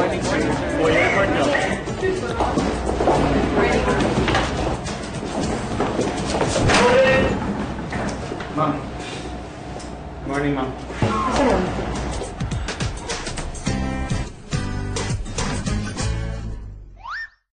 Morning, Mom. Morning, Mom.